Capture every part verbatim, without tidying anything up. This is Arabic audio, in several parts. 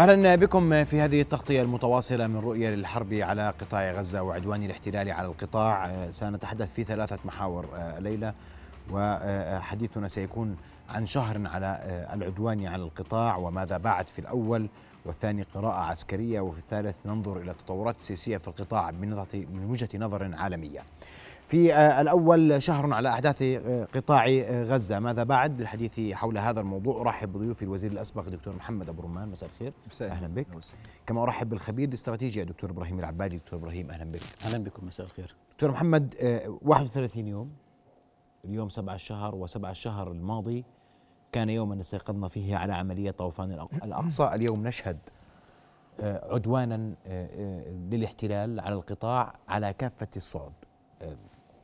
أهلا بكم في هذه التغطية المتواصلة من رؤية للحرب على قطاع غزة وعدوان الاحتلال على القطاع. سنتحدث في ثلاثة محاور ليلة، وحديثنا سيكون عن شهر على العدوان على القطاع وماذا بعد في الأول، والثاني قراءة عسكرية، وفي الثالث ننظر إلى التطورات السياسية في القطاع من وجهة نظر عالمية. في الأول، شهر على أحداث قطاع غزة ماذا بعد. للحديث حول هذا الموضوع أرحب بضيوفي الوزير الأسبق دكتور محمد أبو رمان، مساء الخير. مساء أهلا بك. مساء. كما أرحب بالخبير الاستراتيجي دكتور إبراهيم العبادي. دكتور إبراهيم أهلا بك. أهلا بكم، مساء الخير. دكتور محمد، واحد وثلاثين يوم، اليوم سبعة الشهر، وسبعة الشهر الماضي كان يوما استيقظنا فيه على عملية طوفان الأقصى. اليوم نشهد عدوانا للاحتلال على القطاع على كافة الصعد،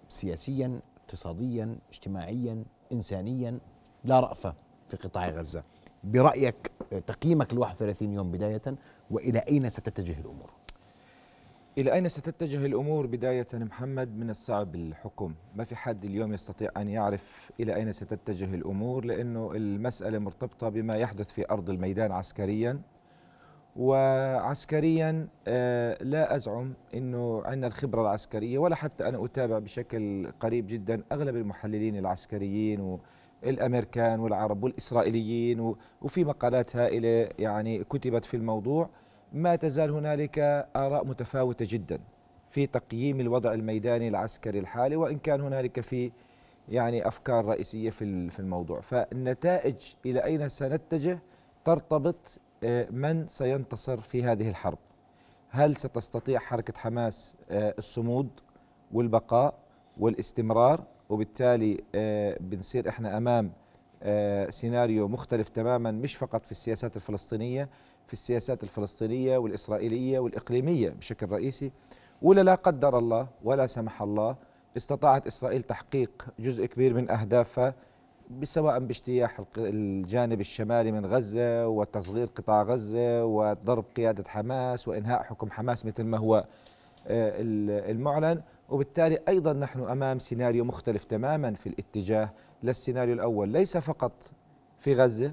سياسيا، اقتصاديا، اجتماعيا، إنسانيا، لا رأفة في قطاع غزة. برأيك، تقييمك ل واحد وثلاثين يوم بداية، وإلى أين ستتجه الأمور؟ إلى أين ستتجه الأمور بداية محمد؟ من الصعب الحكم، ما في حد اليوم يستطيع أن يعرف إلى أين ستتجه الأمور، لأنه المسألة مرتبطة بما يحدث في أرض الميدان عسكريا، وعسكريا لا أزعم أنه عندنا الخبرة العسكرية، ولا حتى أنا أتابع بشكل قريب جدا أغلب المحللين العسكريين والأمريكان والعرب والإسرائيليين، وفي مقالات هائلة يعني كتبت في الموضوع. ما تزال هنالك آراء متفاوتة جدا في تقييم الوضع الميداني العسكري الحالي، وإن كان هنالك في يعني أفكار رئيسية في الموضوع. فالنتائج إلى أين سنتجه ترتبط من سينتصر في هذه الحرب. هل ستستطيع حركة حماس الصمود والبقاء والاستمرار؟ وبالتالي بنصير احنا امام سيناريو مختلف تماما، مش فقط في السياسات الفلسطينية، في السياسات الفلسطينية والإسرائيلية والإقليمية بشكل رئيسي. ولا لا قدر الله ولا سمح الله استطاعت إسرائيل تحقيق جزء كبير من أهدافها، سواء باجتياح الجانب الشمالي من غزة وتصغير قطاع غزة وضرب قيادة حماس وإنهاء حكم حماس مثل ما هو المعلن. وبالتالي أيضا نحن أمام سيناريو مختلف تماما في الاتجاه للسيناريو الأول، ليس فقط في غزة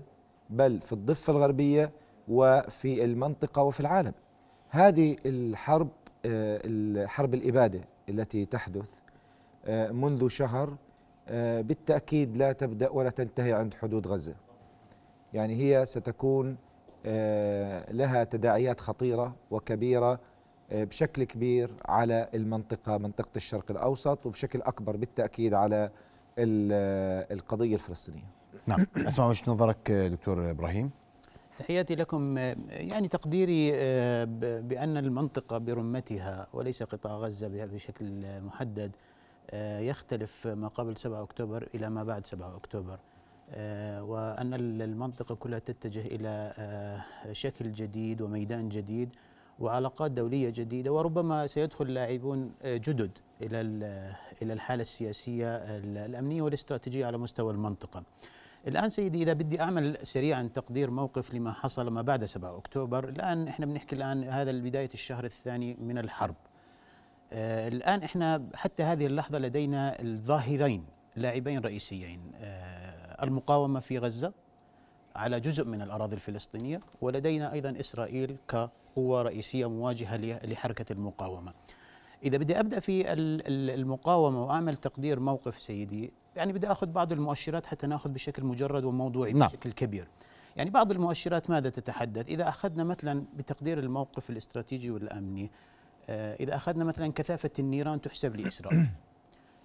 بل في الضفة الغربية وفي المنطقة وفي العالم. هذه الحرب، حرب الإبادة التي تحدث منذ شهر، بالتأكيد لا تبدأ ولا تنتهي عند حدود غزة. يعني هي ستكون لها تداعيات خطيرة وكبيرة بشكل كبير على المنطقة، منطقة الشرق الأوسط، وبشكل أكبر بالتأكيد على القضية الفلسطينية. نعم، أسمع وجهة نظرك دكتور إبراهيم. تحياتي لكم. يعني تقديري بأن المنطقة برمتها وليس قطاع غزة بشكل محدد يختلف ما قبل سبعة أكتوبر إلى ما بعد سبعة أكتوبر، وأن المنطقة كلها تتجه إلى شكل جديد وميدان جديد وعلاقات دولية جديده، وربما سيدخل لاعبون جدد إلى إلى الحالة السياسية الأمنية والاستراتيجية على مستوى المنطقة. الآن سيدي، إذا بدي أعمل سريعا تقدير موقف لما حصل ما بعد سبعة أكتوبر، الآن إحنا بنحكي الآن هذا بداية الشهر الثاني من الحرب. آه الآن إحنا حتى هذه اللحظة لدينا الظاهرين، لاعبين رئيسيين، آه المقاومة في غزة على جزء من الأراضي الفلسطينية، ولدينا أيضا إسرائيل كقوة رئيسية مواجهة لحركة المقاومة. إذا بدي أبدأ في المقاومة وأعمل تقدير موقف سيدي، يعني بدي أخذ بعض المؤشرات حتى نأخذ بشكل مجرد وموضوعي. نعم. بشكل كبير. يعني بعض المؤشرات ماذا تتحدث؟ إذا أخذنا مثلا بتقدير الموقف الاستراتيجي والأمني، إذا أخذنا مثلا كثافة النيران تحسب لإسرائيل،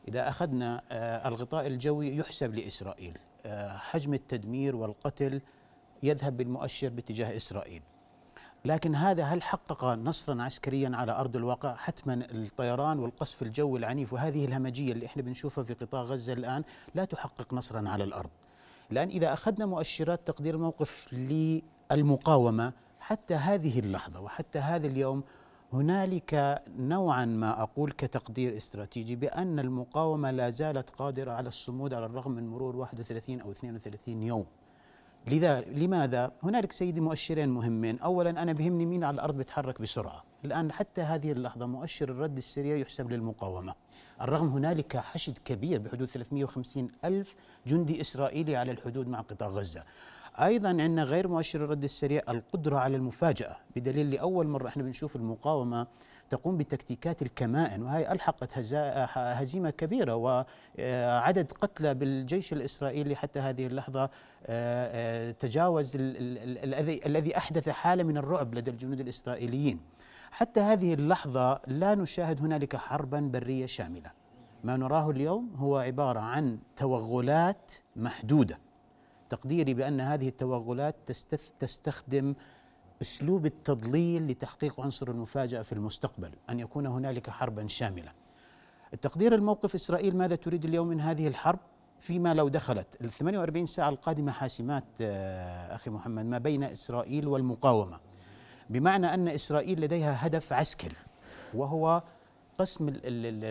إذا أخذنا الغطاء الجوي يحسب لإسرائيل، حجم التدمير والقتل يذهب بالمؤشر باتجاه إسرائيل. لكن هذا هل حقق نصرا عسكريا على أرض الواقع؟ حتما الطيران والقصف الجوي العنيف وهذه الهمجية اللي احنا بنشوفها في قطاع غزة الآن لا تحقق نصرا على الأرض. لأن إذا أخذنا مؤشرات تقدير موقف للمقاومة حتى هذه اللحظة وحتى هذا اليوم، هنالك نوعا ما أقول كتقدير استراتيجي بأن المقاومة لا زالت قادرة على الصمود على الرغم من مرور واحد وثلاثين أو اثنين وثلاثين يوم. لذا لماذا؟ هنالك سيدي مؤشرين مهمين. أولا، أنا بهمني مين على الأرض بيتحرك بسرعة. الآن حتى هذه اللحظة مؤشر الرد السريع يحسب للمقاومة، الرغم هنالك حشد كبير بحدود ثلاثمئة وخمسين ألف جندي إسرائيلي على الحدود مع قطاع غزة. أيضا عندنا غير مؤشر الرد السريع القدرة على المفاجأة، بدليل لأول مرة احنا بنشوف المقاومة تقوم بتكتيكات الكمائن، وهي ألحقت هزيمة كبيرة وعدد قتلى بالجيش الإسرائيلي حتى هذه اللحظة تجاوز الذي أحدث حالة من الرعب لدى الجنود الإسرائيليين. حتى هذه اللحظة لا نشاهد هنالك حربا برية شاملة، ما نراه اليوم هو عبارة عن توغلات محدودة. تقديري بأن هذه التوغلات تستخدم أسلوب التضليل لتحقيق عنصر المفاجأة في المستقبل، أن يكون هنالك حربا شاملة. التقدير الموقف إسرائيل ماذا تريد اليوم من هذه الحرب؟ فيما لو دخلت ال ثمانية وأربعين ساعة القادمة حاسمات أخي محمد ما بين إسرائيل والمقاومة، بمعنى أن إسرائيل لديها هدف عسكري وهو قسم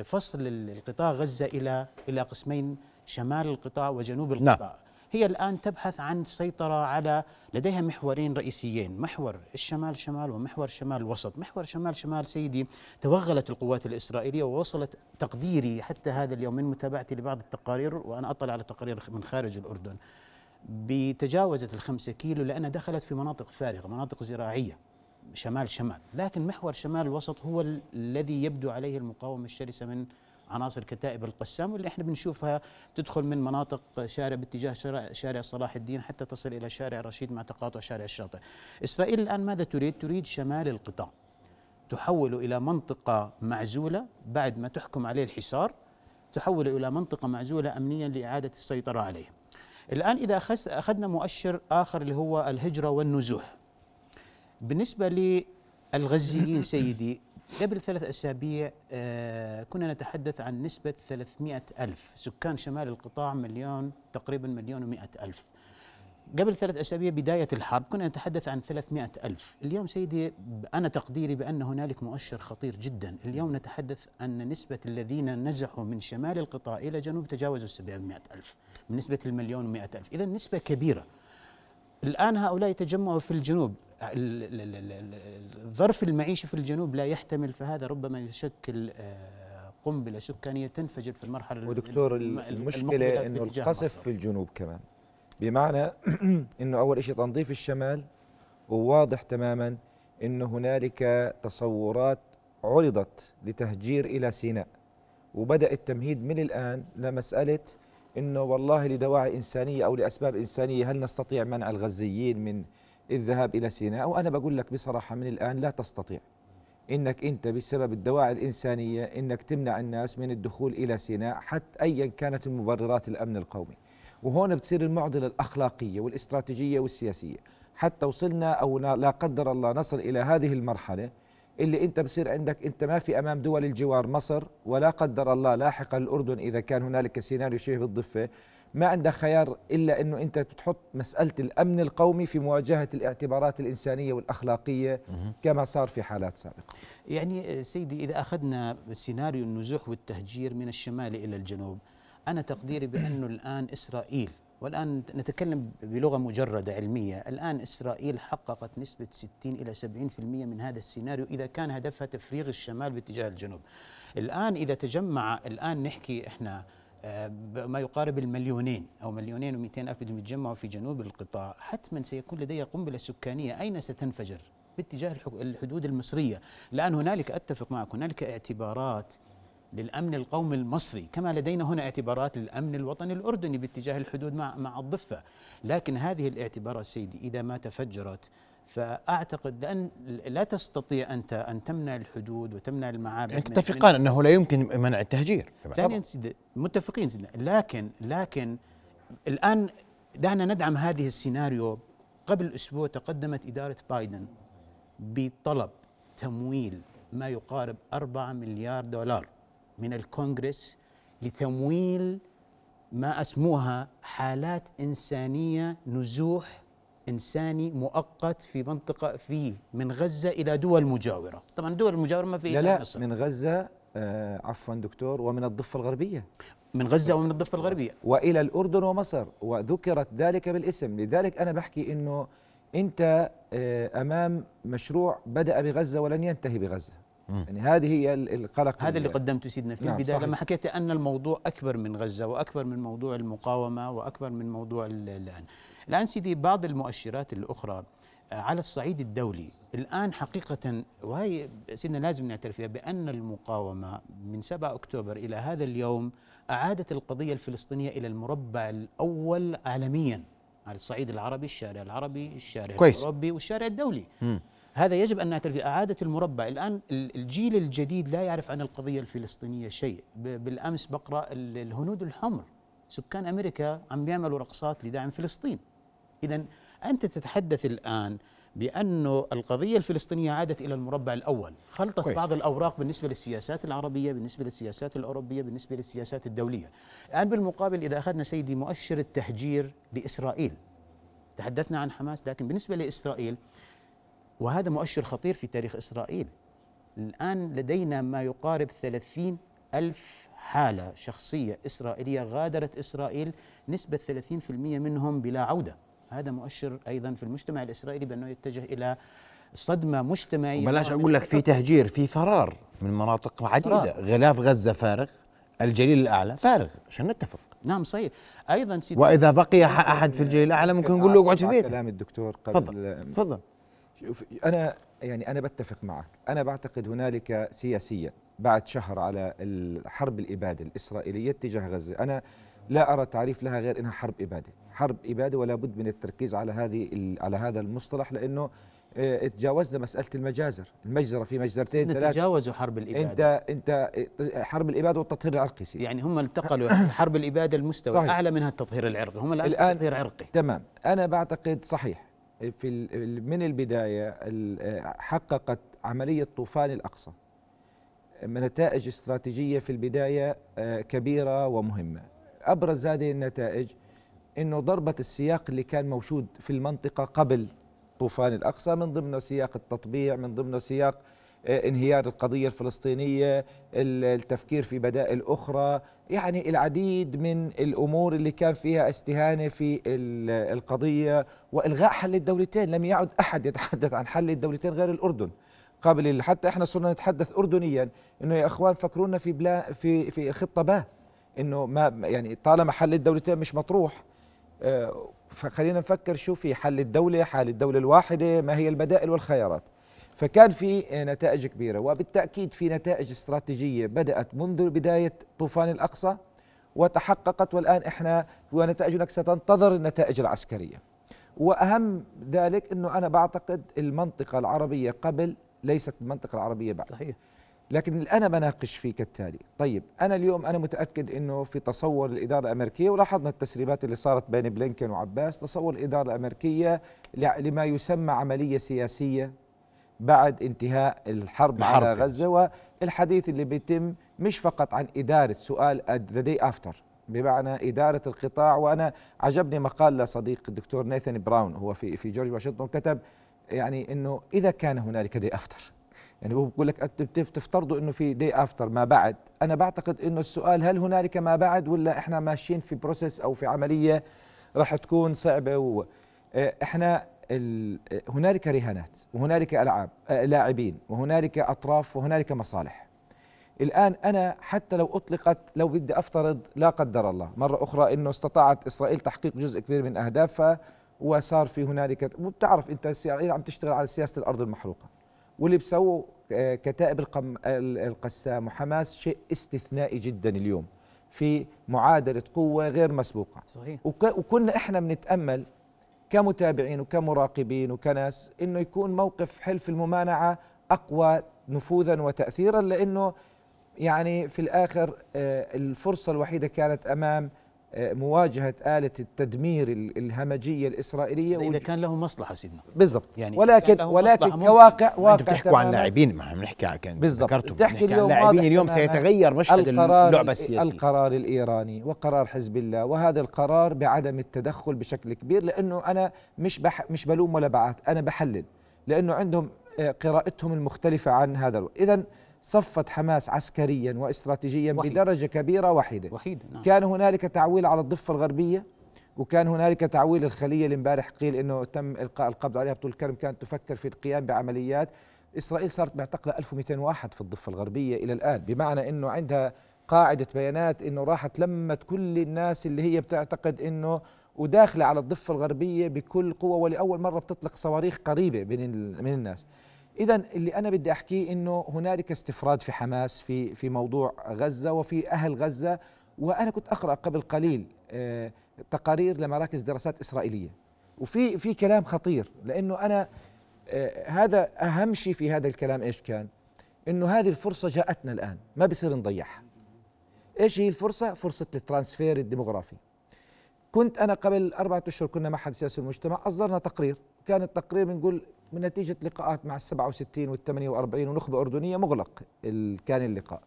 فصل القطاع غزة إلى إلى قسمين، شمال القطاع وجنوب القطاع. لا. هي الآن تبحث عن سيطرة على، لديها محورين رئيسيين، محور الشمال شمال ومحور شمال وسط. محور شمال شمال سيدي توغلت القوات الإسرائيلية ووصلت تقديري حتى هذا اليوم من متابعتي لبعض التقارير، وأنا أطلع على تقارير من خارج الأردن، بتجاوزت الخمسة كيلو لأنها دخلت في مناطق فارغة، مناطق زراعية شمال شمال. لكن محور شمال وسط هو الذي يبدو عليه المقاومة الشرسة من عناصر كتائب القسام، واللي احنا بنشوفها تدخل من مناطق شارع باتجاه شارع صلاح الدين حتى تصل الى شارع رشيد مع تقاطع شارع الشاطئ. اسرائيل الان ماذا تريد؟ تريد شمال القطاع، تحول الى منطقه معزوله بعد ما تحكم عليه الحصار، تحول الى منطقه معزوله امنيا لاعاده السيطره عليه. الان اذا اخذنا مؤشر اخر اللي هو الهجره والنزوح. بالنسبه للغزيين سيدي قبل ثلاث أسابيع آه كنا نتحدث عن نسبة ثلاثمئة ألف سكان شمال القطاع، مليون تقريبا مليون ومئة ألف. قبل ثلاث أسابيع بداية الحرب كنا نتحدث عن ثلاثمئة ألف. اليوم سيدي أنا تقديري بأن هنالك مؤشر خطير جدا، اليوم نتحدث أن نسبة الذين نزحوا من شمال القطاع إلى جنوب تجاوزوا سبعمئة ألف من نسبة المليون ومئة ألف، إذا نسبة كبيرة. الآن هؤلاء يتجمعوا في الجنوب، الظرف المعيشي في الجنوب لا يحتمل، فهذا ربما يشكل قنبلة سكانية تنفجر في المرحلة. ودكتور المشكلة أنه القصف في الجنوب كمان، بمعنى أنه أول شيء تنظيف الشمال، وواضح تماما أنه هنالك تصورات عرضت لتهجير إلى سيناء، وبدأ التمهيد من الآن لمسألة أنه والله لدواعي إنسانية أو لأسباب إنسانية هل نستطيع منع الغزيين من الذهاب إلى سيناء؟ وأنا بقول لك بصراحة من الآن لا تستطيع إنك أنت بسبب الدواعي الإنسانية إنك تمنع الناس من الدخول إلى سيناء حتى أيا كانت المبررات الأمن القومي. وهون بتصير المعضلة الأخلاقية والاستراتيجية والسياسية، حتى وصلنا أو لا قدر الله نصل إلى هذه المرحلة اللي أنت بصير عندك أنت ما في أمام دول الجوار مصر ولا قدر الله لاحقا الأردن إذا كان هنالك سيناريو شبه بالضفة، ما عندك خيار إلا أنه أنت تحط مسألة الأمن القومي في مواجهة الاعتبارات الإنسانية والأخلاقية كما صار في حالات سابقة. يعني سيدي إذا أخذنا سيناريو النزوح والتهجير من الشمال إلى الجنوب، أنا تقديري بأنه الآن إسرائيل، والآن نتكلم بلغة مجردة علمية، الآن إسرائيل حققت نسبة ستين إلى سبعين بالمئة من هذا السيناريو إذا كان هدفها تفريغ الشمال باتجاه الجنوب. الآن إذا تجمع، الآن نحكي إحنا ما يقارب المليونين أو مليونين ومئتين ألف بدهم يتجمعوا في جنوب القطاع، حتما سيكون لدي قنبلة سكانية. أين ستنفجر؟ باتجاه الحدود المصرية. الآن هنالك، أتفق معك، هنالك اعتبارات للأمن القومي المصري كما لدينا هنا اعتبارات للأمن الوطني الأردني باتجاه الحدود مع مع الضفة. لكن هذه الاعتبارات سيدي إذا ما تفجرت فأعتقد أن لا تستطيع أنت أن تمنع الحدود وتمنع المعابر. يعني متفقان أنه لا يمكن منع التهجير. ثانيا متفقين سيدنا، لكن لكن الآن دعنا ندعم هذه السيناريو. قبل أسبوع تقدمت إدارة بايدن بطلب تمويل ما يقارب أربعة مليار دولار من الكونغرس لتمويل ما أسموها حالات إنسانية، نزوح إنساني مؤقت في منطقة في من غزة إلى دول مجاورة. طبعا دول مجاورة ما في، لا لا مصر. من غزة آه عفوا دكتور، ومن الضفة الغربية، من غزة ومن الضفة الغربية وإلى الأردن ومصر، وذكرت ذلك بالاسم. لذلك أنا بحكي إنه أنت آه أمام مشروع بدأ بغزة ولن ينتهي بغزة، يعني هذه هي القلق، هذا اللي قدمته سيدنا في البداية. نعم لما حكيت أن الموضوع أكبر من غزة وأكبر من موضوع المقاومة وأكبر من موضوع الآن. الآن سيدي بعض المؤشرات الأخرى على الصعيد الدولي الآن حقيقة، وهي سيدنا لازم نعترف فيها، بأن المقاومة من سبعة أكتوبر إلى هذا اليوم أعادت القضية الفلسطينية إلى المربع الأول عالميا على الصعيد العربي، الشارع العربي، الشارع الأوروبي والشارع الدولي. م. هذا يجب أن نعترف. أعادة المربع. الآن الجيل الجديد لا يعرف عن القضية الفلسطينية شيء. بالأمس بقرأ الهنود الحمر سكان أمريكا عم بيعملوا رقصات لدعم فلسطين. إذا أنت تتحدث الآن بأنه القضية الفلسطينية عادت إلى المربع الأول. خلطت كويس. بعض الأوراق بالنسبة للسياسات العربية، بالنسبة للسياسات الأوروبية، بالنسبة للسياسات الدولية. الآن بالمقابل إذا أخذنا سيدي مؤشر التهجير لإسرائيل، تحدثنا عن حماس، لكن بالنسبة لإسرائيل وهذا مؤشر خطير في تاريخ إسرائيل، الآن لدينا ما يقارب ثلاثين ألف حالة شخصية إسرائيلية غادرت إسرائيل، نسبة ثلاثين بالمئة منهم بلا عودة. هذا مؤشر أيضا في المجتمع الإسرائيلي بأنه يتجه إلى صدمة مجتمعية. بلاش أقول لك في تهجير، في فرار من مناطق عديدة. غلاف غزة فارغ، الجليل الأعلى فارغ، عشان نتفق. نعم صحيح. أيضا سيدي وإذا بقي أحد في الجليل الأعلى ممكن نقول له اقعد في بيتك. كلام الدكتور قبل. تفضل تفضل. شوف أنا يعني أنا بتفق معك، أنا بعتقد هنالك سياسية بعد شهر على الحرب الإبادة الإسرائيلية تجاه غزة، أنا لا أرى تعريف لها غير أنها حرب إبادة، حرب إبادة، ولا بد من التركيز على هذه على هذا المصطلح، لأنه تجاوزنا مسألة المجازر، المجزرة في مجزرتين ثلاثة تجاوزوا حرب الإبادة. أنت أنت حرب الإبادة والتطهير العرقي سيدي. يعني هم التقلوا حرب الإبادة المستوى صحيح. أعلى منها التطهير العرقي، هم الآن, الآن التطهير العرقي. تمام، أنا بعتقد صحيح في من البداية حققت عملية طوفان الأقصى نتائج استراتيجية في البداية كبيرة ومهمة. أبرز هذه النتائج أنه ضربت السياق اللي كان موجود في المنطقة قبل طوفان الأقصى، من ضمنه سياق التطبيع، من ضمنه سياق انهيار القضية الفلسطينية، التفكير في بدائل أخرى، يعني العديد من الأمور اللي كان فيها استهانة في القضية وإلغاء حل الدولتين. لم يعد أحد يتحدث عن حل الدولتين غير الأردن قبل، حتى إحنا صرنا نتحدث أردنيا إنه يا إخوان فكرونا في بلا في في خطة با، إنه ما يعني طالما حل الدولتين مش مطروح فخلينا نفكر شو في حل الدولة، حل الدولة الواحدة، ما هي البدائل والخيارات. فكان في نتائج كبيرة، وبالتأكيد في نتائج استراتيجية بدأت منذ بداية طوفان الأقصى وتحققت، والآن إحنا ونتائج هناك ستنتظر النتائج العسكرية. وأهم ذلك أنه أنا بعتقد المنطقة العربية قبل ليست المنطقة العربية بعد صحيح. لكن أنا بناقش فيه كالتالي. طيب أنا اليوم أنا متأكد أنه في تصور الإدارة الأمريكية، ولاحظنا التسريبات اللي صارت بين بلينكن وعباس، تصور الإدارة الأمريكية لما يسمى عملية سياسية بعد انتهاء الحرب على غزة، والحديث اللي بيتم مش فقط عن إدارة سؤال the day after، بمعنى إدارة القطاع. وأنا عجبني مقال لصديق الدكتور ناثان براون، هو في في جورج واشنطن، كتب يعني إنه إذا كان هنالك day after، يعني هو بقول لك أنتم تفترضوا إنه في day after ما بعد. أنا بعتقد إنه السؤال هل هنالك ما بعد ولا إحنا ماشيين في بروسيس أو في عملية راح تكون صعبة. وإحنا هنالك رهانات وهنالك ألعاب لاعبين وهنالك أطراف وهنالك مصالح. الآن أنا حتى لو أطلقت، لو بدي أفترض لا قدر الله مرة أخرى إنه استطاعت إسرائيل تحقيق جزء كبير من أهدافها وصار في هنالك، وبتعرف أنت إسرائيل عم تشتغل على سياسة الأرض المحروقة، واللي بسووا كتائب القسام وحماس شيء استثنائي جدا اليوم في معادلة قوة غير مسبوقة صحيح. وكنا إحنا بنتأمل كمتابعين وكمراقبين وكناس إنه يكون موقف حلف الممانعة أقوى نفوذا وتأثيرا، لأنه يعني في الآخر الفرصة الوحيدة كانت أمام مواجهة آلة التدمير الهمجية الإسرائيلية. إذا كان له مصلحة سيدنا بالضبط يعني، ولكن ولكن كواقع واقع. أنتم بتحكوا عن لاعبين، ما احنا بنحكي عن ذكرتم بنحكي عن لاعبين. اليوم سيتغير مشهد اللعبة السياسية. القرار الإيراني وقرار حزب الله، وهذا القرار بعدم التدخل بشكل كبير، لأنه أنا مش بح مش بلوم ولا بعات، أنا بحلل، لأنه عندهم قراءتهم المختلفة عن هذا. إذا صفت حماس عسكريا واستراتيجيا وحيد. بدرجة كبيرة وحيدة, وحيدة. نعم. كان هنالك تعويل على الضفة الغربية، وكان هنالك تعويل الخلية اللي امبارح قيل انه تم القاء القبض عليها. بطول الكرم كانت تفكر في القيام بعمليات إسرائيل صارت معتقلة ألف ومئتين وواحد في الضفة الغربية إلى الآن، بمعنى أنه عندها قاعدة بيانات أنه راحت لمت كل الناس اللي هي بتعتقد أنه وداخلة على الضفة الغربية بكل قوة، ولأول مرة بتطلق صواريخ قريبة من الناس. إذا اللي أنا بدي أحكيه أنه هنالك استفراد في حماس في في موضوع غزة وفي أهل غزة. وأنا كنت أقرأ قبل قليل تقارير لمراكز دراسات إسرائيلية، وفي في كلام خطير، لأنه أنا هذا أهم شيء في هذا الكلام إيش كان؟ إنه هذه الفرصة جاءتنا الآن، ما بصير نضيعها. إيش هي الفرصة؟ فرصة الترانسفير الديموغرافي. كنت أنا قبل أربعة أشهر كنا معهد سياسي المجتمع، أصدرنا تقرير، كان التقرير بنقول من نتيجة لقاءات مع السبعة وستين والثمانية وأربعين ونخبة أردنية مغلق كان اللقاء.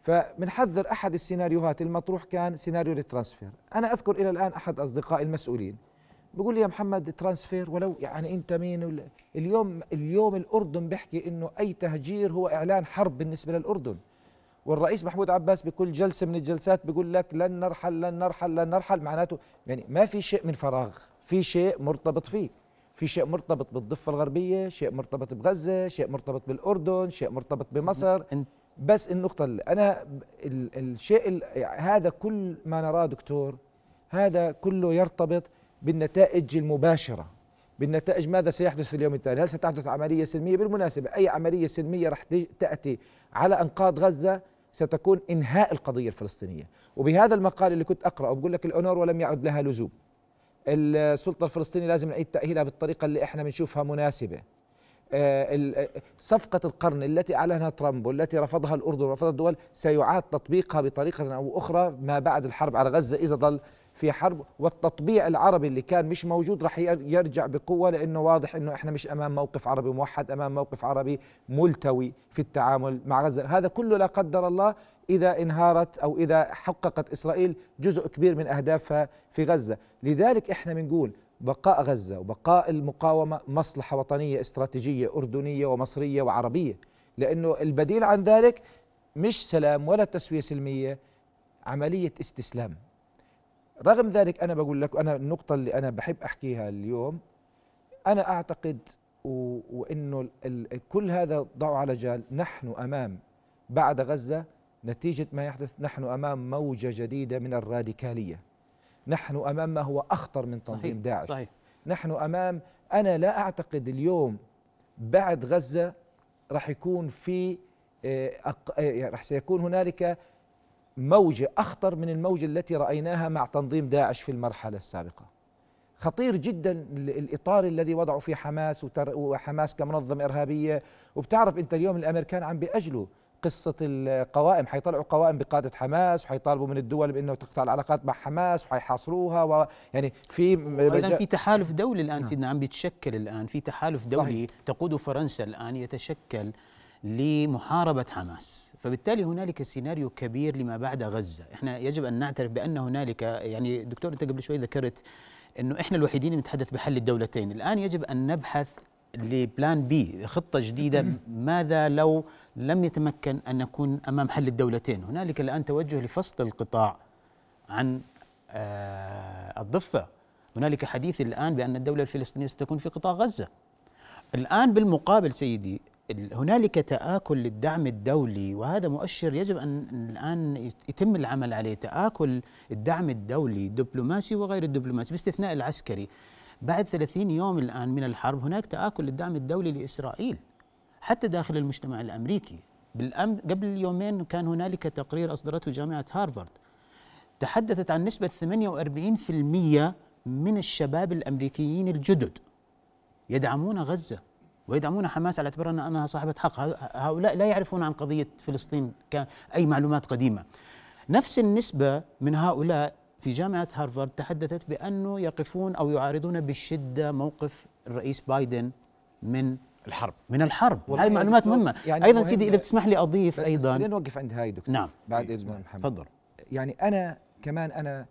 فمنحذر أحد السيناريوهات المطروح كان سيناريو الترانسفير. أنا أذكر إلى الآن أحد أصدقائي المسؤولين بيقول لي يا محمد ترانسفير ولو، يعني أنت مين؟ اليوم اليوم الأردن بيحكي إنه أي تهجير هو إعلان حرب بالنسبة للأردن، والرئيس محمود عباس بكل جلسة من الجلسات بيقول لك لن نرحل لن نرحل لن نرحل. معناته يعني ما في شيء من فراغ، في شيء مرتبط فيه، في شيء مرتبط بالضفة الغربية، شيء مرتبط بغزة، شيء مرتبط بالأردن، شيء مرتبط بمصر. بس النقطة اللي أنا الشيء هذا كل ما نراه دكتور هذا كله يرتبط بالنتائج المباشرة، بالنتائج ماذا سيحدث في اليوم التالي، هل ستحدث عملية سلمية؟ بالمناسبة أي عملية سلمية رح تأتي على أنقاض غزة ستكون إنهاء القضية الفلسطينية. وبهذا المقال اللي كنت أقرأه بقول لك الأونروا لم يعد لها لزوم، السلطة الفلسطينية لازم نعيد تأهيلها بالطريقة اللي إحنا بنشوفها مناسبة، صفقة القرن التي أعلنها ترامب والتي رفضها الأردن ورفضها الدول سيعاد تطبيقها بطريقة أو أخرى ما بعد الحرب على غزة إذا ظل في حرب، والتطبيع العربي اللي كان مش موجود راح يرجع بقوة، لأنه واضح أنه إحنا مش أمام موقف عربي موحد، أمام موقف عربي ملتوي في التعامل مع غزة. هذا كله لا قدر الله إذا انهارت أو إذا حققت إسرائيل جزء كبير من أهدافها في غزة. لذلك إحنا بنقول بقاء غزة وبقاء المقاومة مصلحة وطنية استراتيجية أردنية ومصرية وعربية، لأنه البديل عن ذلك مش سلام ولا تسوية سلمية، عملية استسلام. رغم ذلك أنا بقول لك، أنا النقطة اللي أنا بحب أحكيها اليوم، أنا أعتقد و... وأنه ال... كل هذا ضعوا على جال، نحن أمام بعد غزة نتيجة ما يحدث نحن أمام موجة جديدة من الراديكالية، نحن أمام ما هو أخطر من تنظيم داعش. صحيح. نحن أمام، أنا لا أعتقد اليوم بعد غزة راح يكون في راح سيكون هنالك موجة أخطر من الموجة التي رأيناها مع تنظيم داعش في المرحلة السابقة. خطير جدا الإطار الذي وضعوا فيه حماس، وحماس كمنظمة إرهابية، وبتعرف أنت اليوم الأمريكان عم بيأجلوا قصة القوائم، حيطلعوا قوائم بقادة حماس وحيطالبوا من الدول بأنه تقطع العلاقات مع حماس وحيحاصروها و... يعني في أيضا في تحالف دولي الآن. نعم. سيدنا عم بيتشكل الآن في تحالف دولي تقوده فرنسا الآن، يتشكل لمحاربة حماس، فبالتالي هنالك سيناريو كبير لما بعد غزة. احنا يجب أن نعترف بأن هنالك، يعني دكتور أنت قبل شوي ذكرت أنه احنا الوحيدين نتحدث بحل الدولتين، الآن يجب أن نبحث لبلان بي، خطة جديدة، ماذا لو لم يتمكن أن نكون أمام حل الدولتين. هنالك الآن توجه لفصل القطاع عن الضفة، هنالك حديث الآن بأن الدولة الفلسطينية ستكون في قطاع غزة. الآن بالمقابل سيدي هنالك تآكل للدعم الدولي، وهذا مؤشر يجب أن الآن يتم العمل عليه، تآكل الدعم الدولي الدبلوماسي وغير الدبلوماسي باستثناء العسكري. بعد ثلاثين يوم الآن من الحرب هناك تآكل للدعم الدولي لإسرائيل حتى داخل المجتمع الأمريكي. بالأم قبل يومين كان هنالك تقرير أصدرته جامعة هارفارد تحدثت عن نسبة ثمانية وأربعين بالمئة من الشباب الأمريكيين الجدد يدعمون غزة ويدعمون حماس على اعتبار أنها صاحبة حق. هؤلاء لا يعرفون عن قضية فلسطين كأي معلومات قديمة. نفس النسبة من هؤلاء في جامعة هارفارد تحدثت بأنه يقفون أو يعارضون بالشدة موقف الرئيس بايدن من الحرب من الحرب هاي معلومات مهمة. يعني أيضا مهم سيدي إذا بتسمح لي أضيف أيضا، خلينا نوقف عند هاي دكتور. نعم بعد إذن محمد تفضل. يعني أنا كمان أنا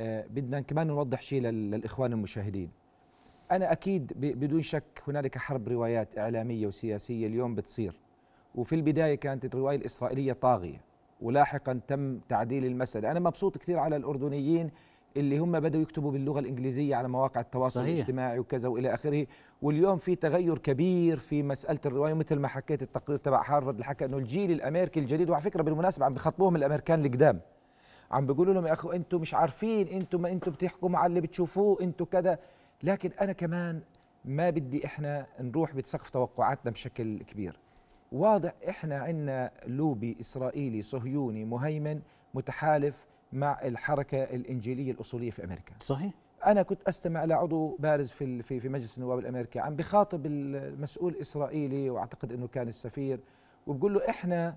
آه بدنا كمان نوضح شيء للإخوان المشاهدين. أنا أكيد بدون شك هنالك حرب روايات إعلامية وسياسية اليوم بتصير، وفي البداية كانت الرواية الإسرائيلية طاغية، ولاحقا تم تعديل المسألة. أنا مبسوط كثير على الأردنيين اللي هم بدأوا يكتبوا باللغة الإنجليزية على مواقع التواصل صحيح. الاجتماعي وكذا وإلى آخره. واليوم في تغير كبير في مسألة الرواية، مثل ما حكيت التقرير تبع هارفارد اللي حكى أنه الجيل الأمريكي الجديد، وعلى فكرة بالمناسبة عم بخاطبوهم الأمريكان القدام، عم بيقولوا لهم يا أخو أنتم مش عارفين، أنتم ما أنتم بتحكوا مع اللي بتشوفوه، أنتم كذا. لكن أنا كمان ما بدي إحنا نروح بسقف توقعاتنا بشكل كبير. واضح إحنا عندنا لوبي إسرائيلي صهيوني مهيمن متحالف مع الحركة الإنجيلية الأصولية في أمريكا. صحيح. أنا كنت أستمع لعضو بارز في في مجلس النواب الأمريكي عم بخاطب المسؤول الإسرائيلي، وأعتقد إنه كان السفير، وبقول له إحنا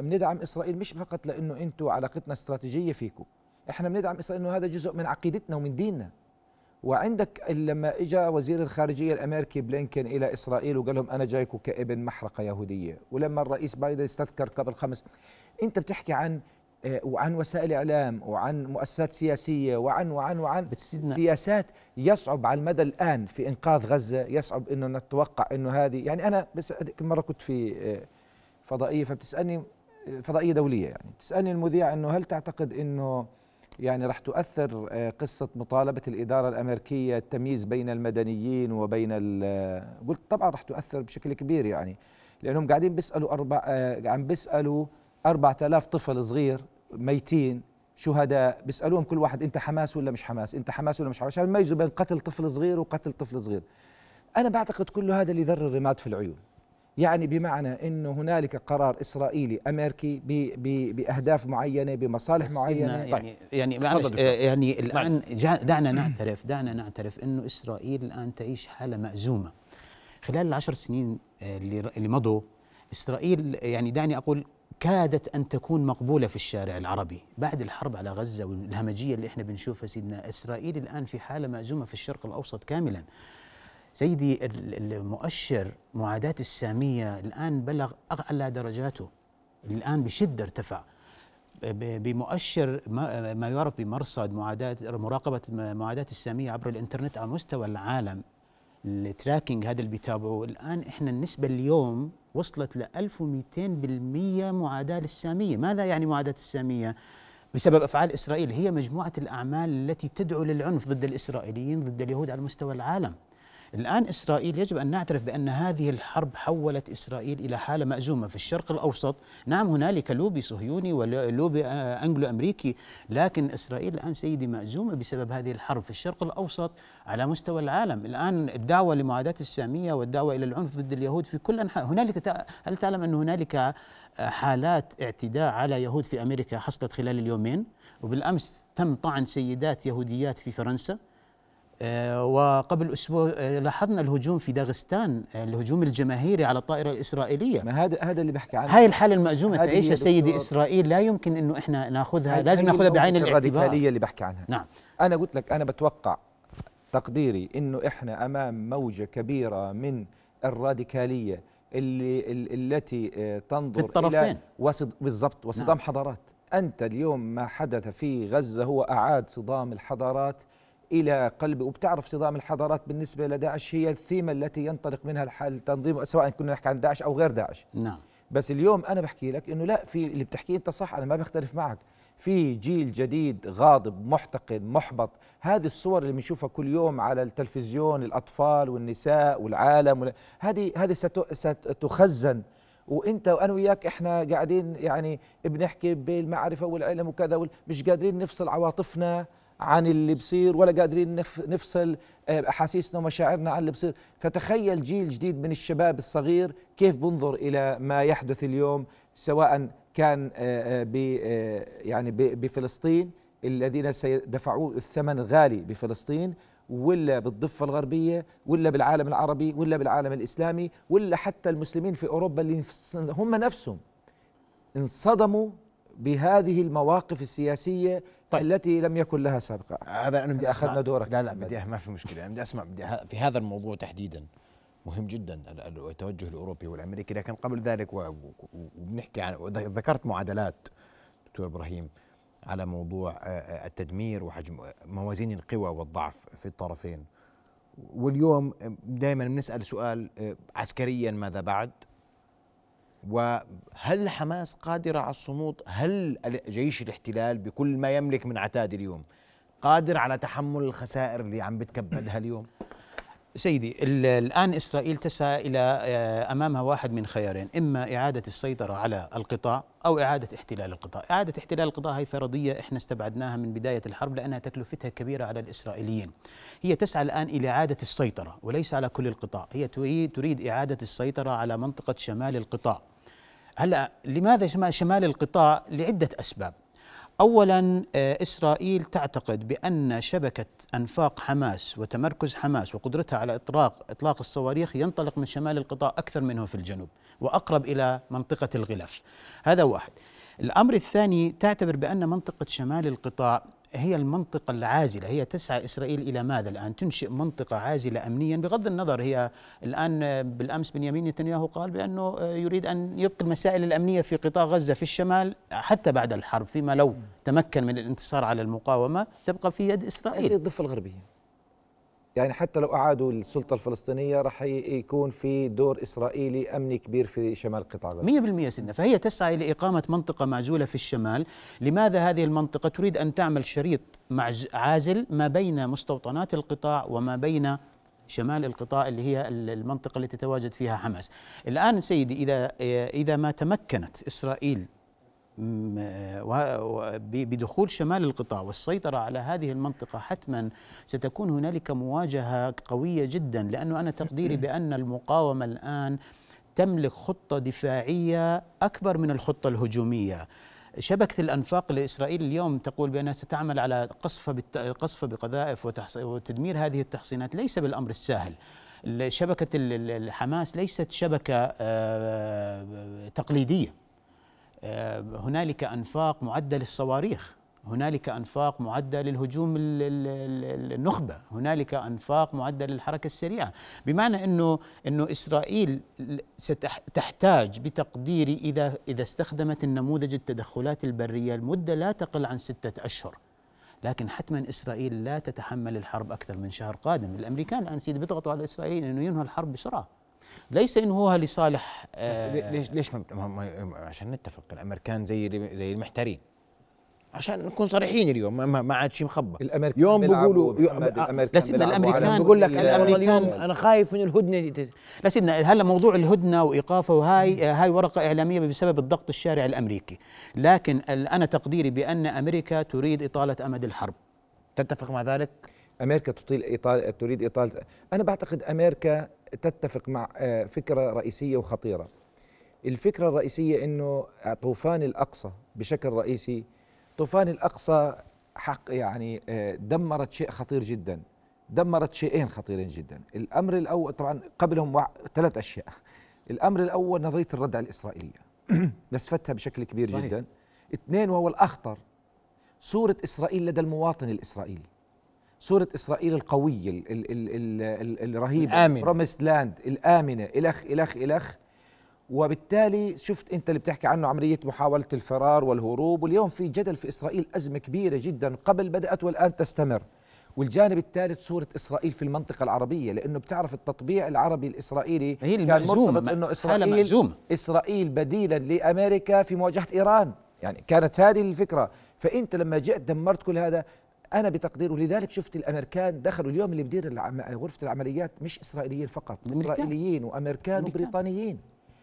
بندعم إسرائيل مش فقط لأنه أنتوا علاقتنا استراتيجية فيكم، إحنا بندعم إسرائيل إنه هذا جزء من عقيدتنا ومن ديننا. وعندك لما إجا وزير الخارجية الأمريكي بلينكن إلى إسرائيل وقال لهم أنا جايكم كابن محرقة يهودية، ولما الرئيس بايدن استذكر قبل خمس، أنت بتحكي عن وعن وسائل إعلام وعن مؤسسات سياسية وعن وعن وعن بتسيدنا. سياسات يصعب على المدى الآن في إنقاذ غزة، يصعب إنه نتوقع إنه هذه، يعني أنا بس كم مرة كنت في فضائية فبتسألني، فضائية دولية يعني، بتسألني المذيع إنه هل تعتقد إنه يعني رح تؤثر قصة مطالبة الإدارة الأمريكية التمييز بين المدنيين وبين ال، قلت طبعا رح تؤثر بشكل كبير، يعني لأنهم قاعدين بيسألوا أربع عم بيسألوا أربعة آلاف طفل صغير ميتين شهداء، بيسألوهم كل واحد أنت حماس ولا مش حماس، أنت حماس ولا مش حماس، عشان يميزوا بين قتل طفل صغير وقتل طفل صغير. أنا بعتقد كل هذا اللي ذر الرماد في العيون، يعني بمعنى أنه هنالك قرار إسرائيلي أمريكي بأهداف معينة بمصالح معينة. يعني يعني, يعني الآن دعنا نعترف دعنا نعترف أنه إسرائيل الآن تعيش حالة مأزومة. خلال العشر سنين اللي مضوا إسرائيل، يعني دعني أقول، كادت أن تكون مقبولة في الشارع العربي. بعد الحرب على غزة والهمجية اللي احنا بنشوفها سيدنا، إسرائيل الآن في حالة مأزومة في الشرق الأوسط كاملا. سيدي المؤشر معاداة السامية الآن بلغ أعلى درجاته، الآن بشدة ارتفع. بمؤشر ما يعرف بمرصد معاداة مراقبة معاداة السامية عبر الإنترنت على مستوى العالم، التراكينج هذا اللي بيتابعوه، الآن احنا النسبة اليوم وصلت ل ألف ومئتين بالمئة معاداة للسامية. ماذا يعني معاداة السامية؟ بسبب أفعال إسرائيل، هي مجموعة الأعمال التي تدعو للعنف ضد الإسرائيليين ضد اليهود على مستوى العالم. الآن إسرائيل يجب أن نعترف بأن هذه الحرب حولت إسرائيل إلى حالة مأزومة في الشرق الأوسط. نعم هنالك لوبي صهيوني ولوبي أنجلو أمريكي، لكن إسرائيل الآن سيدي مأزومة بسبب هذه الحرب في الشرق الأوسط على مستوى العالم. الآن الدعوة لمعاداة السامية والدعوة إلى العنف ضد اليهود في كل أنحاء. هنالك، هل تعلم أن هنالك حالات اعتداء على يهود في أمريكا حصلت خلال اليومين؟ وبالأمس تم طعن سيدات يهوديات في فرنسا، وقبل أسبوع لاحظنا الهجوم في داغستان، الهجوم الجماهيري على الطائرة الإسرائيلية. ما هذا هذا اللي بحكي عنه. هاي الحالة المأزومة تعيشها سيدي إسرائيل، لا يمكن إنه إحنا ناخذها، لازم ناخذها بعين الاعتبار. الراديكالية اللي بحكي عنها. نعم. أنا قلت لك أنا بتوقع تقديري إنه إحنا أمام موجة كبيرة من الراديكالية اللي التي تنظر في الطرفين بالضبط، وصدام نعم. حضارات. أنت اليوم ما حدث في غزة هو أعاد صدام الحضارات إلى قلبي، وبتعرف صدام الحضارات بالنسبة لداعش هي الثيمة التي ينطلق منها الحل تنظيم، سواء كنا نحكي عن داعش أو غير داعش. نعم. بس اليوم أنا بحكي لك إنه لا، في اللي بتحكيه أنت صح، أنا ما بختلف معك، في جيل جديد غاضب محتقد محبط. هذه الصور اللي بنشوفها كل يوم على التلفزيون، الأطفال والنساء والعالم، هذه هذه ستخزن. وانت وانا وياك احنا قاعدين يعني بنحكي بالمعرفة والعلم وكذا، مش قادرين نفصل عواطفنا عن اللي بصير، ولا قادرين نفصل أحاسيسنا ومشاعرنا عن اللي بصير. فتخيل جيل جديد من الشباب الصغير كيف بنظر إلى ما يحدث اليوم، سواء كان ب يعني بفلسطين الذين سيدفعوا الثمن الغالي بفلسطين، ولا بالضفة الغربية، ولا بالعالم العربي، ولا بالعالم الإسلامي، ولا حتى المسلمين في أوروبا اللي هم نفسهم انصدموا بهذه المواقف السياسية. طيب. التي لم يكن لها سابقة. هذا أنا بدي أخذنا دورك. لا لا بدي ما في مشكلة، أنا بدي أسمع بدي في هذا الموضوع تحديدا مهم جدا التوجه الأوروبي والأمريكي. لكن قبل ذلك وبنحكي عن، ذكرت معادلات دكتور إبراهيم على موضوع التدمير وحجم موازين القوى والضعف في الطرفين، واليوم دائما بنسأل سؤال عسكريا ماذا بعد؟ وهل حماس قادرة على الصمود؟ هل جيش الاحتلال بكل ما يملك من عتاد اليوم قادر على تحمل الخسائر اللي عم بتكبدها اليوم؟ سيدي، الآن إسرائيل تسعى إلى أمامها واحد من خيارين، إما إعادة السيطرة على القطاع أو إعادة احتلال القطاع. إعادة احتلال القطاع هي فرضية إحنا استبعدناها من بداية الحرب لأنها تكلفتها كبيرة على الإسرائيليين. هي تسعى الآن إلى إعادة السيطرة وليس على كل القطاع، هي تريد إعادة السيطرة على منطقة شمال القطاع. هلأ لماذا شمال القطاع؟ لعدة أسباب. أولا، إسرائيل تعتقد بأن شبكة أنفاق حماس وتمركز حماس وقدرتها على إطلاق إطلاق الصواريخ ينطلق من شمال القطاع أكثر منه في الجنوب وأقرب إلى منطقة الغلاف. هذا واحد. الأمر الثاني، تعتبر بأن منطقة شمال القطاع هي المنطقة العازلة. هي تسعى إسرائيل إلى ماذا الآن؟ تنشئ منطقة عازلة أمنيا بغض النظر. هي الآن بالأمس بنيامين نتنياهو قال بأنه يريد أن يبقي المسائل الأمنية في قطاع غزة في الشمال حتى بعد الحرب، فيما لو تمكن من الانتصار على المقاومة تبقى في يد إسرائيل. الضفة الغربية يعني حتى لو أعادوا السلطة الفلسطينية راح يكون في دور إسرائيلي أمني كبير في شمال قطاع غزة مئة بالمئة سنة. فهي تسعى إلى إقامة منطقة معزولة في الشمال. لماذا هذه المنطقة؟ تريد أن تعمل شريط عازل ما بين مستوطنات القطاع وما بين شمال القطاع اللي هي المنطقة التي تتواجد فيها حماس. الآن سيدي، إذا إذا ما تمكنت إسرائيل بدخول شمال القطاع والسيطرة على هذه المنطقة، حتما ستكون هنالك مواجهة قوية جدا، لأنه أنا تقديري بأن المقاومة الآن تملك خطة دفاعية أكبر من الخطة الهجومية. شبكة الأنفاق لإسرائيل اليوم تقول بأنها ستعمل على قصف بقذائف وتدمير هذه التحصينات، ليس بالأمر السهل. شبكة الحماس ليست شبكة تقليدية، هنالك أنفاق معدة للصواريخ، هنالك أنفاق معدة للهجوم النخبة، هنالك أنفاق معدة للحركة السريعة. بمعنى أنه إنه إسرائيل ستحتاج بتقديري إذا إذا استخدمت النموذج التدخلات البرية المدة لا تقل عن ستة أشهر. لكن حتما إسرائيل لا تتحمل الحرب أكثر من شهر قادم. الأمريكان الآن سيدي بيضغطوا على الإسرائيليين أنه ينهوا الحرب بسرعة، ليس انه هو لصالح. آه ليش ليش عشان نتفق، الامريكان زي زي المحتارين، عشان نكون صريحين اليوم، ما عاد شيء مخبى. يوم بيقولوا لا سيدنا الامريكان، بقول لك الامريكان انا خايف من الهدنه. لا سيدنا هلا موضوع الهدنه وايقافه، وهاي هاي ورقه اعلاميه بسبب الضغط الشارع الامريكي، لكن انا تقديري بان امريكا تريد اطاله امد الحرب. تتفق مع ذلك؟ امريكا تطيل إطالة، تريد اطاله. انا بعتقد امريكا تتفق مع فكرة رئيسية وخطيرة. الفكرة الرئيسية أنه طوفان الأقصى بشكل رئيسي، طوفان الأقصى حق يعني دمرت شيء خطير جدا، دمرت شيئين خطيرين جدا. الأمر الأول طبعا قبلهم ثلاث أشياء. الأمر الأول نظرية الردع الإسرائيلية نسفتها بشكل كبير صحيح. جدا. اثنين وهو الأخطر، صورة إسرائيل لدى المواطن الإسرائيلي، صورة إسرائيل القوية ال ال ال الرهيبة، بروميسد لاند الآمنة، إلخ إلخ إلخ. وبالتالي شفت أنت اللي بتحكي عنه عملية محاولة الفرار والهروب، واليوم في جدل في إسرائيل، أزمة كبيرة جدا قبل بدأت والآن تستمر. والجانب الثالث صورة إسرائيل في المنطقة العربية، لأنه بتعرف التطبيع العربي الإسرائيلي هي المأزومة، إنه إسرائيل إسرائيل بديلا لأمريكا في مواجهة إيران، يعني كانت هذه الفكرة. فأنت لما جئت دمرت كل هذا، أنا بتقدير. ولذلك شفت الأمريكان دخلوا اليوم اللي بدير غرفة العمليات مش إسرائيليين فقط، إسرائيليين وأمريكان وبريطانيين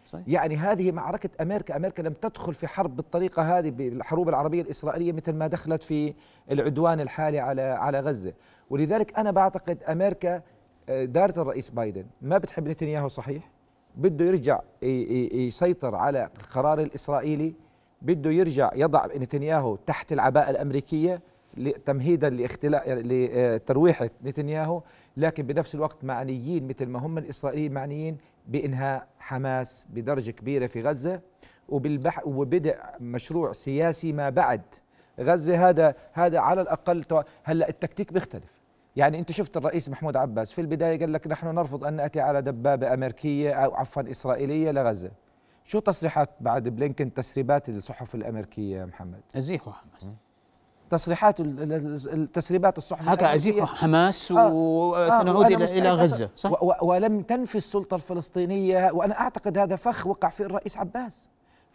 صحيح. يعني هذه معركة أمريكا. أمريكا لم تدخل في حرب بالطريقة هذه بالحروب العربية الإسرائيلية مثل ما دخلت في العدوان الحالي على على غزة. ولذلك أنا بعتقد أمريكا دارت الرئيس بايدن ما بتحب نتنياهو صحيح، بده يرجع يسيطر على القرار الإسرائيلي، بده يرجع يضع نتنياهو تحت العباءة الأمريكية تمهيدا لترويحة نتنياهو، لكن بنفس الوقت معنيين مثل ما هم الإسرائيليين معنيين بإنهاء حماس بدرجة كبيرة في غزة، وبالبح وبدء مشروع سياسي ما بعد غزة. هذا هذا على الأقل. هلا التكتيك بيختلف، يعني أنت شفت الرئيس محمود عباس في البداية قال لك نحن نرفض أن نأتي على دبابة أمريكية أو عفوا إسرائيلية لغزة. شو تصريحات بعد بلينكن، تسريبات الصحف الأمريكية محمد؟ أزيحوا حماس. تصريحات التسريبات الصحفية حكى أزيحوا حماس آه وسنعود آه إلى, إلى غزة صح؟ ولم تنفي السلطة الفلسطينية، وأنا أعتقد هذا فخ وقع فيه الرئيس عباس،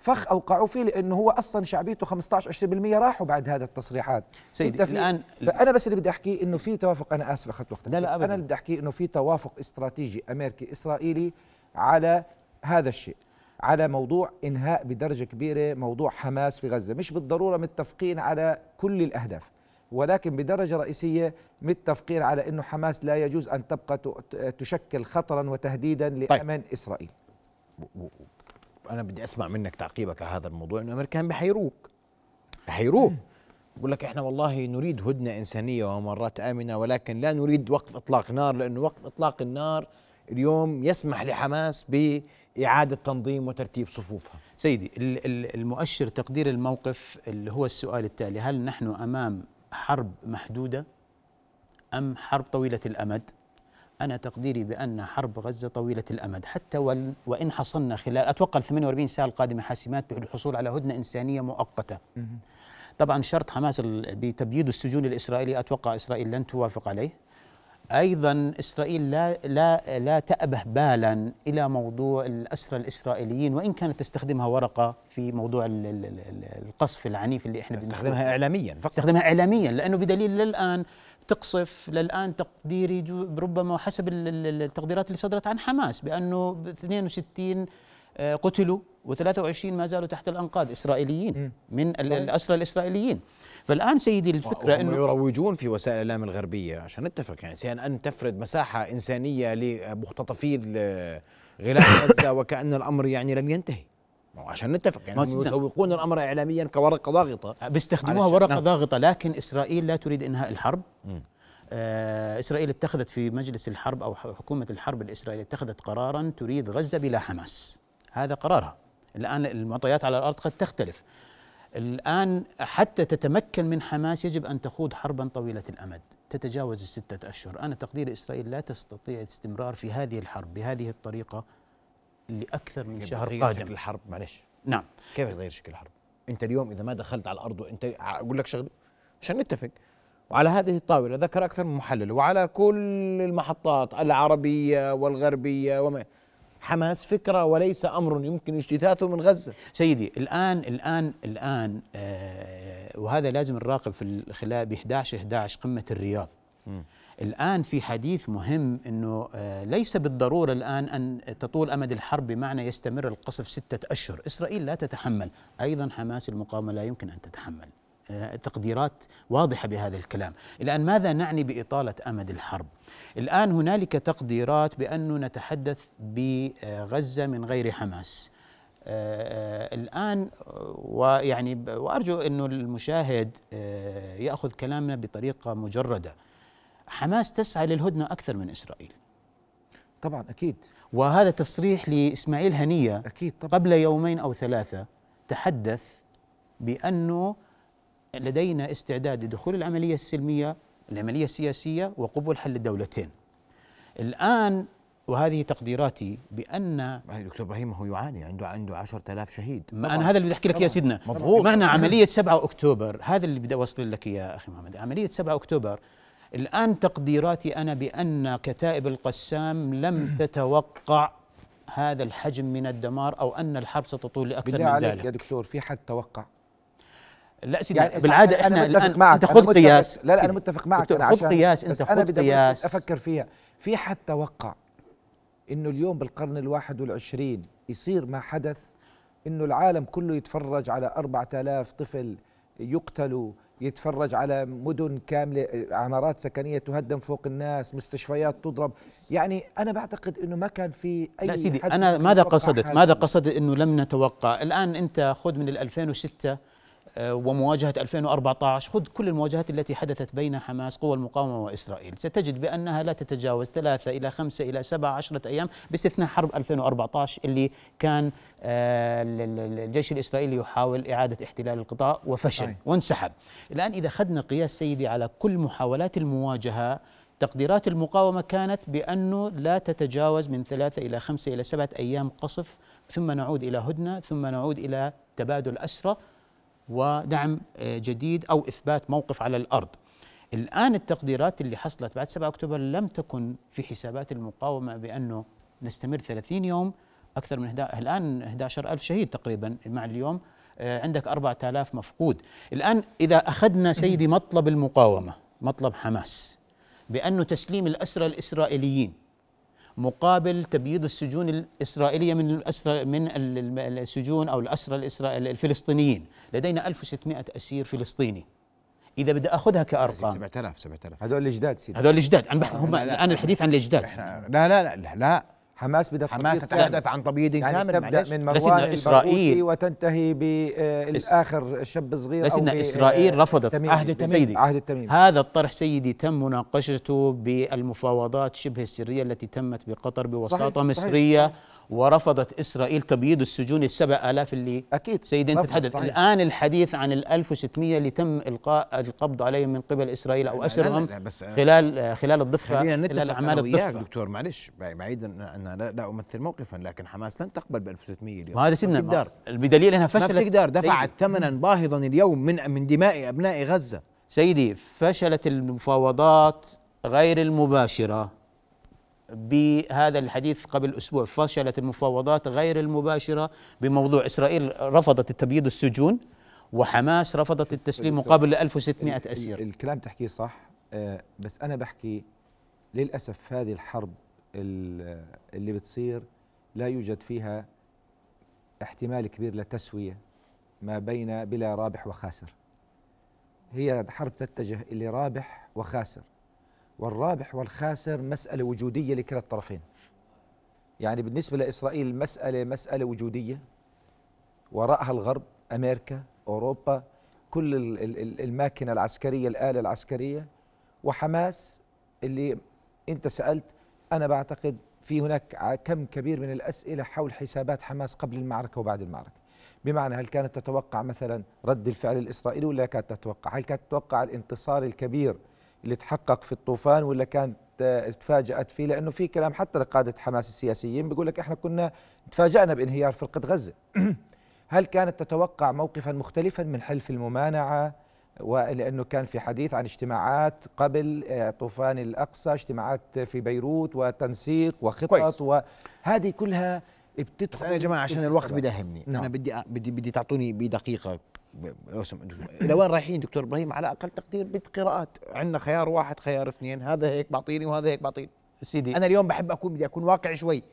فخ أوقعوا فيه، لأنه هو أصلا شعبيته خمسطعش عشرين بالمئة راحوا بعد هذا التصريحات. سيدي الآن فأنا بس اللي بدي أحكيه إنه في توافق، أنا آسف أخذت وقتك، لا لا أبدا، أنا اللي بدي أحكيه إنه في توافق استراتيجي أمريكي إسرائيلي على هذا الشيء، على موضوع إنهاء بدرجة كبيرة موضوع حماس في غزة. مش بالضرورة متفقين على كل الأهداف، ولكن بدرجة رئيسية متفقين على إنه حماس لا يجوز أن تبقى تشكل خطرا وتهديدا لأمن طيب. إسرائيل. أنا بدي أسمع منك تعقيبك على هذا الموضوع، إنه الأمريكان بحيروك بحيروك بقول لك إحنا والله نريد هدنة إنسانية ومرات آمنة، ولكن لا نريد وقف إطلاق نار، لأنه وقف إطلاق النار اليوم يسمح لحماس بإعادة تنظيم وترتيب صفوفها. سيدي المؤشر تقدير الموقف اللي هو السؤال التالي: هل نحن أمام حرب محدودة أم حرب طويلة الأمد؟ أنا تقديري بأن حرب غزة طويلة الأمد، حتى وإن حصلنا خلال أتوقع ثمانية وأربعين ساعة القادمة حاسمات بالحصول على هدنة إنسانية مؤقتة. طبعا شرط حماس بتبييض السجون الإسرائيلي أتوقع إسرائيل لن توافق عليه. أيضا إسرائيل لا لا لا تأبه بالا إلى موضوع الأسرى الإسرائيليين، وإن كانت تستخدمها ورقة في موضوع القصف العنيف اللي إحنا تستخدمها إعلاميا فقط. تستخدمها إعلاميا لأنه بدليل للآن تقصف، للآن تقديري ربما حسب التقديرات اللي صدرت عن حماس بأنه اثنين وستين قتلوا وثلاثة وعشرين ما زالوا تحت الأنقاض إسرائيليين من الأسرى الإسرائيليين. فالآن سيدي الفكرة أنه يروجون في وسائل الإعلام الغربية عشان نتفق، يعني سي أن أن تفرض مساحة إنسانية لمختطفي غلاف غزة وكأن الأمر يعني لم ينتهي، عشان نتفق يعني يسوقون الأمر إعلاميا كورقة ضاغطة بيستخدموها ورقة ضاغطة. لكن إسرائيل لا تريد إنهاء الحرب. م. إسرائيل اتخذت في مجلس الحرب أو حكومة الحرب الإسرائيلية اتخذت قرارا تريد غزة بلا حماس، هذا قرارها. الآن المعطيات على الأرض قد تختلف. الآن حتى تتمكن من حماس يجب أن تخوض حربا طويلة الأمد تتجاوز الستة أشهر. أنا تقدير إسرائيل لا تستطيع الاستمرار في هذه الحرب بهذه الطريقة لأكثر من شهر قادم. الحرب معلش نعم كيف يتغير شكل الحرب؟ أنت اليوم إذا ما دخلت على الأرض، وأنت أقول لك شغله عشان نتفق، وعلى هذه الطاولة ذكر أكثر من محلل وعلى كل المحطات العربية والغربية وما حماس فكرة وليس أمر يمكن اجتثاثه من غزة. سيدي الآن الآن الآن آه وهذا لازم نراقب في خلال ب إحدى عشر إحدى عشر قمة الرياض. م. الآن في حديث مهم أنه آه ليس بالضرورة الآن أن تطول أمد الحرب بمعنى يستمر القصف ستة أشهر. إسرائيل لا تتحمل، أيضا حماس المقاومة لا يمكن أن تتحمل. تقديرات واضحة بهذا الكلام. الآن ماذا نعني بإطالة أمد الحرب؟ الآن هنالك تقديرات بأنه نتحدث بغزة من غير حماس الآن، ويعني وأرجو أنه المشاهد يأخذ كلامنا بطريقة مجردة. حماس تسعى للهدنة أكثر من إسرائيل طبعا أكيد، وهذا تصريح لإسماعيل هنية أكيد طبعاً. قبل يومين أو ثلاثة تحدث بأنه لدينا استعداد لدخول العملية السلمية العملية السياسية وقبول حل الدولتين. الآن وهذه تقديراتي بأن دكتور إبراهيم هو يعاني، عنده عنده عشرة آلاف شهيد. ما أنا هذا اللي بدي أحكي لك يا سيدنا مضغوط. معنى عملية سبعة أكتوبر هذا اللي بدي أوصل لك يا أخي محمد. عملية سبعة أكتوبر الآن تقديراتي أنا بأن كتائب القسام لم تتوقع هذا الحجم من الدمار أو أن الحرب ستطول لأكثر من ذلك. يا دكتور في حد توقع؟ لا سيدي يعني بالعاده احنا الان انت خذ قياس. لا لا انا متفق معك، انا خذ قياس، انت خذ قياس افكر فيها. في حد توقع انه اليوم بالقرن الواحد والعشرين يصير ما حدث، انه العالم كله يتفرج على أربعة آلاف طفل يقتلوا، يتفرج على مدن كامله عمارات سكنيه تهدم فوق الناس، مستشفيات تضرب؟ يعني انا بعتقد انه ما كان في اي. لا سيدي انا ماذا قصدت؟ ماذا قصدت انه لم نتوقع؟ الان انت خذ من ألفين وستة ومواجهة ألفين وأربعطعش، خذ كل المواجهات التي حدثت بين حماس قوى المقاومة وإسرائيل، ستجد بأنها لا تتجاوز ثلاثة إلى خمسة إلى سبعة عشرة أيام، باستثناء حرب ألفين وأربعطعش اللي كان الجيش الإسرائيلي يحاول إعادة احتلال القطاع وفشل وانسحب. الآن إذا أخذنا قياس سيدي على كل محاولات المواجهة، تقديرات المقاومة كانت بأنه لا تتجاوز من ثلاثة إلى خمسة إلى سبعة أيام قصف، ثم نعود إلى هدنة، ثم نعود إلى تبادل أسرى ودعم جديد أو إثبات موقف على الأرض. الآن التقديرات اللي حصلت بعد سبعة أكتوبر لم تكن في حسابات المقاومة بأنه نستمر ثلاثين يوم أكثر من الآن أحد عشر ألف شهيد تقريبا مع اليوم، عندك أربعة آلاف مفقود. الآن إذا أخذنا سيدي مطلب المقاومة، مطلب حماس بأنه تسليم الأسرى الإسرائيليين مقابل تبييض السجون الإسرائيلية من الأسرى من السجون أو الأسرى الإسرائيليين الفلسطينيين، لدينا ألف وستمائة أسير فلسطيني. إذا بدي أخذها كأرقام سبعة آلاف سبعة آلاف، هذول الجداد سيدي، هذول الجداد. أنا بحكي هم الآن الحديث عن الجداد. لا لا لا لا، حماس بدأ حماس تتحدث عن تبييض يعني كامل، تبدأ من مروان البرقوشي وتنتهي بالآخر الشاب الصغير. لسنا إسرائيل رفضت عهد التميمي. عهد التميمي هذا الطرح سيدي تم مناقشته بالمفاوضات شبه السرية التي تمت بقطر بوساطة صحيح مصرية صحيح. ورفضت إسرائيل تبييض السجون السبع آلاف اللي أكيد سيدي تتحدث. الآن الحديث عن الألف وستمائة اللي تم إلقاء القبض عليهم من قبل إسرائيل أو أسرهم خلال خلال الضفة، خلال أعمال الضفة. دكتور معلش، بعيدا أنا لا, لا أمثل موقفا، لكن حماس لن تقبل ب ألف وستمائة اليوم. ما هذا سيدنا بدليل أنها فشلت، ما بتقدر، دفعت ثمنا باهظا اليوم من من دماء أبناء غزة. سيدي فشلت المفاوضات غير المباشرة بهذا الحديث قبل أسبوع، فشلت المفاوضات غير المباشرة بموضوع إسرائيل رفضت تبييض السجون وحماس رفضت التسليم مقابل ألف وستمائة أسير. الكلام تحكيه صح، بس أنا بحكي للأسف هذه الحرب اللي بتصير لا يوجد فيها احتمال كبير لتسوية ما بين بلا رابح وخاسر. هي حرب تتجه إلى رابح وخاسر، والرابح والخاسر مسألة وجودية لكلا الطرفين. يعني بالنسبة لإسرائيل مسألة مسألة وجودية، وراءها الغرب، أمريكا، أوروبا، كل الماكينة العسكرية، الآلة العسكرية. وحماس اللي أنت سألت، أنا بعتقد في هناك كم كبير من الأسئلة حول حسابات حماس قبل المعركة وبعد المعركة. بمعنى هل كانت تتوقع مثلا رد الفعل الإسرائيلي ولا كانت تتوقع؟ هل كانت تتوقع الانتصار الكبير اللي تحقق في الطوفان ولا كانت تفاجأت فيه؟ لأنه في كلام حتى لقادة حماس السياسيين بيقول لك احنا كنا تفاجأنا بانهيار فرقة غزة. هل كانت تتوقع موقفا مختلفا من حلف الممانعة؟ ولأنه كان في حديث عن اجتماعات قبل طوفان الأقصى، اجتماعات في بيروت وتنسيق وخطط، وهذه كلها بتدخل. بس أنا يا جماعة عشان الوقت بداهمني، أنا بدي بدي بدي تعطوني بدقيقة لو سمحتوا. إلى وين رايحين دكتور إبراهيم؟ على أقل تقدير بالقراءات عندنا خيار واحد، خيار اثنين، هذا هيك بعطيني وهذا هيك بعطيني. سيدي أنا اليوم بحب أكون بدي أكون واقعي شوي،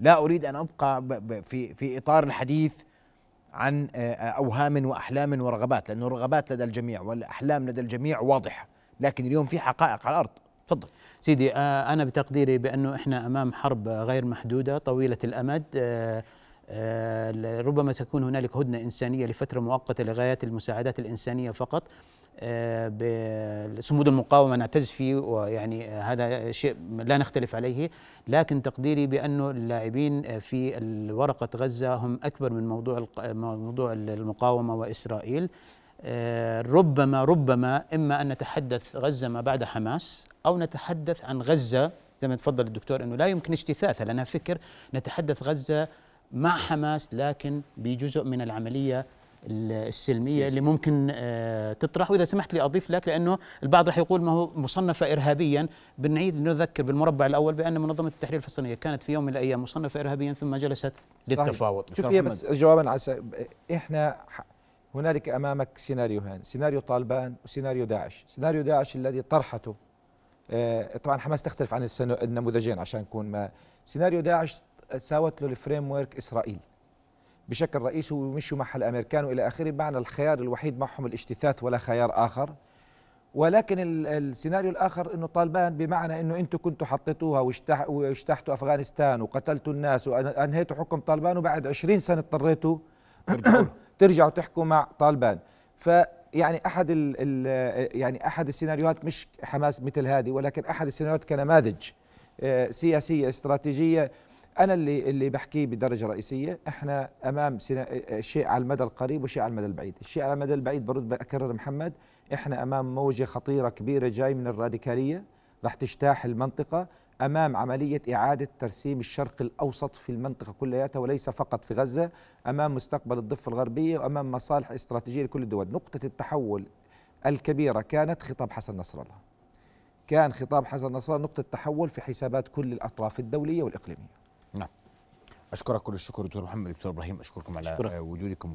لا أريد أن أبقى في في إطار الحديث عن أوهام وأحلام ورغبات، لأنه الرغبات لدى الجميع والأحلام لدى الجميع واضحة، لكن اليوم في حقائق على الأرض. تفضل سيدي. أنا بتقديري بأنه إحنا أمام حرب غير محدودة طويلة الأمد، ربما ستكون هنالك هدنة إنسانية لفترة مؤقتة لغاية المساعدات الإنسانية فقط. صمود المقاومة نعتز فيه، ويعني هذا شيء لا نختلف عليه، لكن تقديري بأنه اللاعبين في ورقة غزة هم أكبر من موضوع موضوع المقاومة وإسرائيل. ربما ربما إما أن نتحدث غزة ما بعد حماس، أو نتحدث عن غزة زي ما تفضل الدكتور أنه لا يمكن اجتثاثها لأنها فكر، نتحدث غزة مع حماس لكن بجزء من العملية السلمية اللي ممكن تطرح. وإذا سمحت لي أضيف لك، لأنه البعض رح يقول ما هو مصنفة إرهابيا، بنعيد نذكر بالمربع الأول بأن منظمة التحرير الفلسطينية كانت في يوم من الأيام مصنفة إرهابيا ثم جلست للتفاوض. شوف هي بس جوابا على إحنا هنالك أمامك سيناريوهان، سيناريو طالبان وسيناريو داعش. سيناريو داعش الذي طرحته طبعا حماس تختلف عن النموذجين عشان نكون ما، سيناريو داعش ساوت له الفريم ورك إسرائيل بشكل رئيسي ومشوا معها الأمريكان وإلى آخره، بمعنى الخيار الوحيد معهم الاجتثاث ولا خيار آخر. ولكن السيناريو الآخر أنه طالبان، بمعنى أنه أنتم كنتوا حطيتوها واجتاحتوا أفغانستان وقتلتوا الناس وأنهيتوا حكم طالبان، وبعد عشرين سنة اضطريتوا ترجعوا تحكوا مع طالبان. فيعني أحد يعني أحد السيناريوهات مش حماس مثل هذه، ولكن أحد السيناريوهات كنماذج سياسية استراتيجية. أنا اللي اللي بحكيه بدرجة رئيسية، إحنا أمام شيء على المدى القريب وشيء على المدى البعيد. الشيء على المدى البعيد برد بأكرر محمد، إحنا أمام موجة خطيرة كبيرة جاي من الراديكالية رح تجتاح المنطقة، أمام عملية إعادة ترسيم الشرق الأوسط في المنطقة كلياتها وليس فقط في غزة، أمام مستقبل الضفة الغربية وأمام مصالح استراتيجية لكل الدول. نقطة التحول الكبيرة كانت خطاب حسن نصر الله، كان خطاب حسن نصر الله نقطة تحول في حسابات كل الأطراف الدولية والإقليمية. نعم أشكرك كل الشكر دكتور محمد، دكتور إبراهيم، أشكركم على شكرا. وجودكم.